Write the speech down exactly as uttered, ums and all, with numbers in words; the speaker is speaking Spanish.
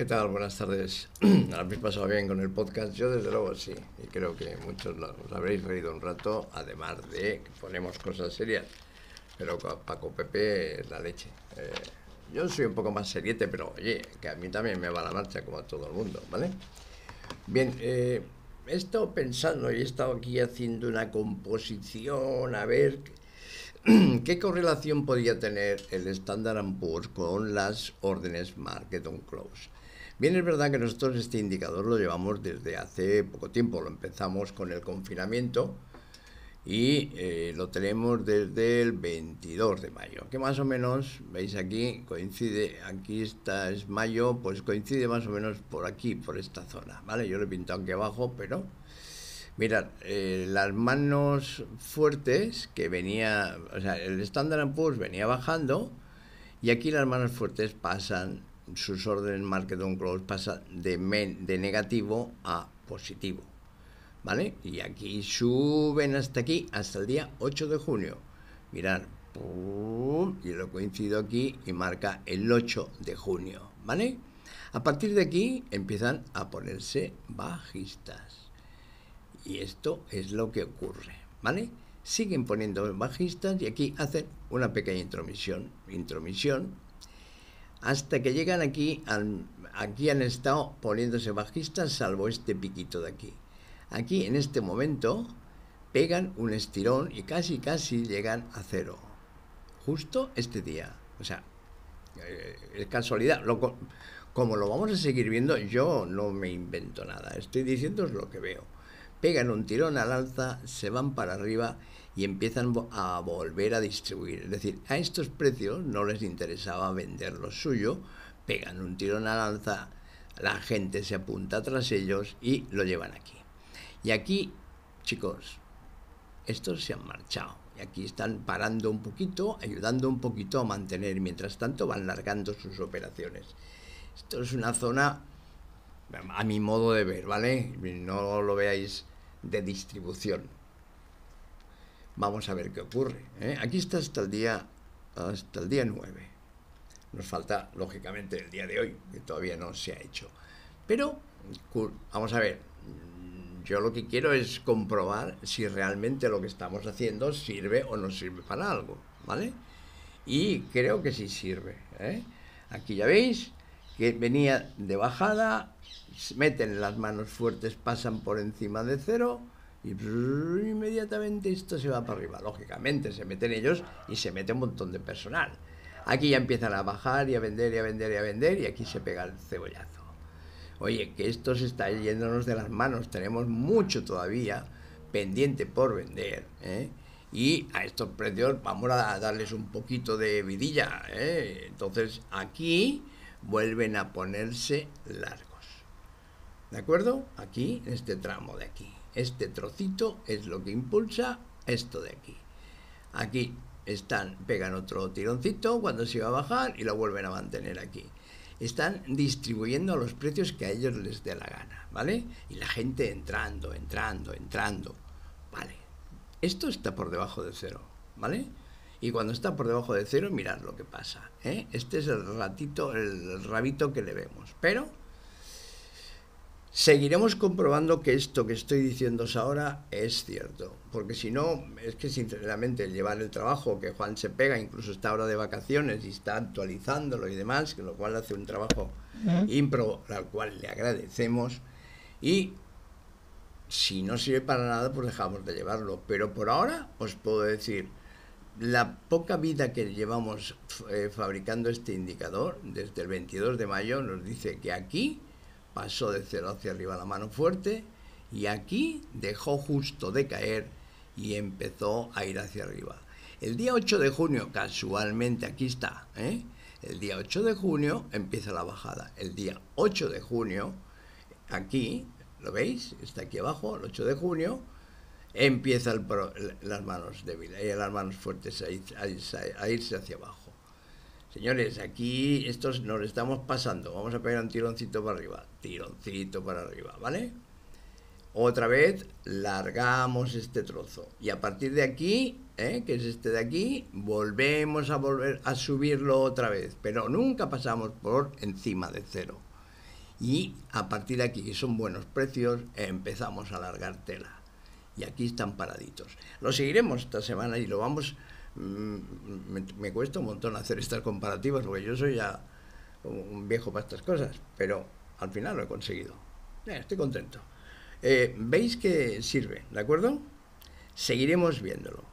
¿Qué tal? Buenas tardes. ¿Habéis pasado bien con el podcast? Yo desde luego sí, y creo que muchos os habréis reído un rato, además de que ponemos cosas serias, pero Paco Pepe es la leche. Eh, yo soy un poco más seriete, pero oye, que a mí también me va la marcha como a todo el mundo, ¿vale? Bien, eh, he estado pensando y he estado aquí haciendo una composición, a ver... ¿Qué correlación podía tener el Standard and Poor's con las órdenes Market on Close? Bien, es verdad que nosotros este indicador lo llevamos desde hace poco tiempo, lo empezamos con el confinamiento y eh, lo tenemos desde el veintidós de mayo, que más o menos, veis aquí, coincide, aquí está, es mayo, pues coincide más o menos por aquí, por esta zona, ¿vale? Yo lo he pintado aquí abajo, pero... Mirad, eh, las manos fuertes que venía, o sea, el Standard and Poor's venía bajando y aquí las manos fuertes pasan, sus órdenes Market on Close pasan de, men, de negativo a positivo, ¿vale? Y aquí suben hasta aquí, hasta el día ocho de junio. Mirad, pum, y lo coincido aquí y marca el ocho de junio, ¿vale? A partir de aquí empiezan a ponerse bajistas. Y esto es lo que ocurre, ¿vale? Siguen poniendo bajistas y aquí hacen una pequeña intromisión, intromisión, hasta que llegan aquí, al, aquí han estado poniéndose bajistas, salvo este piquito de aquí. Aquí, en este momento, pegan un estirón y casi, casi llegan a cero. Justo este día. O sea, es casualidad. Lo, como lo vamos a seguir viendo, yo no me invento nada. Estoy diciendo lo que veo. Pegan un tirón al alza, se van para arriba y empiezan a volver a distribuir. Es decir, a estos precios no les interesaba vender lo suyo, pegan un tirón al alza, la gente se apunta tras ellos y lo llevan aquí. Y aquí, chicos, estos se han marchado. Y aquí están parando un poquito, ayudando un poquito a mantener. Mientras tanto van largando sus operaciones. Esto es una zona, a mi modo de ver, ¿vale? No lo veáis... de distribución. Vamos a ver qué ocurre, ¿eh? Aquí está hasta el día hasta el día nueve. Nos falta lógicamente el día de hoy, que todavía no se ha hecho, pero vamos a ver. Yo lo que quiero es comprobar si realmente lo que estamos haciendo sirve o no sirve para algo, ¿vale? Y creo que sí sirve, ¿eh? Aquí ya veis que venía de bajada, meten las manos fuertes, pasan por encima de cero y brrr, inmediatamente esto se va para arriba. Lógicamente se meten ellos y se mete un montón de personal. Aquí ya empiezan a bajar y a vender y a vender y a vender y aquí se pega el cebollazo. Oye, que esto se está yéndonos de las manos, tenemos mucho todavía pendiente por vender, ¿eh? Y a estos precios vamos a darles un poquito de vidilla, ¿eh? Entonces aquí... vuelven a ponerse largos, ¿de acuerdo? Aquí, este tramo de aquí, este trocito es lo que impulsa esto de aquí. Aquí están, pegan otro tironcito cuando se va a bajar y lo vuelven a mantener aquí. Están distribuyendo a los precios que a ellos les dé la gana, ¿vale? Y la gente entrando, entrando, entrando, ¿vale? Esto está por debajo de cero, ¿vale? Y cuando está por debajo de cero, mirad lo que pasa, ¿eh? Este es el ratito, el rabito que le vemos. Pero seguiremos comprobando que esto que estoy diciéndoos ahora es cierto. Porque si no, es que sinceramente el llevar el trabajo, que Juan se pega, incluso está ahora de vacaciones y está actualizándolo y demás, con lo cual hace un trabajo ¿Eh? ímprobo, al cual le agradecemos. Y... si no sirve para nada, pues dejamos de llevarlo. Pero por ahora os puedo decir... la poca vida que llevamos eh, fabricando este indicador, desde el veintidós de mayo, nos dice que aquí pasó de cero hacia arriba la mano fuerte y aquí dejó justo de caer y empezó a ir hacia arriba. El día ocho de junio, casualmente, aquí está, ¿eh? El día ocho de junio empieza la bajada. El día ocho de junio, aquí, ¿lo veis? Está aquí abajo, el ocho de junio, empiezan las manos débiles y las manos fuertes a, ir, a, irse, a irse hacia abajo. Señores, aquí estos nos estamos pasando. Vamos a pegar un tironcito para arriba, tironcito para arriba, ¿vale? Otra vez largamos este trozo y a partir de aquí, ¿eh? que es este de aquí, volvemos a volver a subirlo otra vez, pero nunca pasamos por encima de cero. y a partir de aquí, que son buenos precios, empezamos a alargar tela. Y aquí están paraditos. Lo seguiremos esta semana y lo vamos... Mmm, me, me cuesta un montón hacer estas comparativas porque yo soy ya un viejo para estas cosas, pero al final lo he conseguido. Eh, estoy contento. Eh, ¿Veis que sirve? ¿De acuerdo? Seguiremos viéndolo.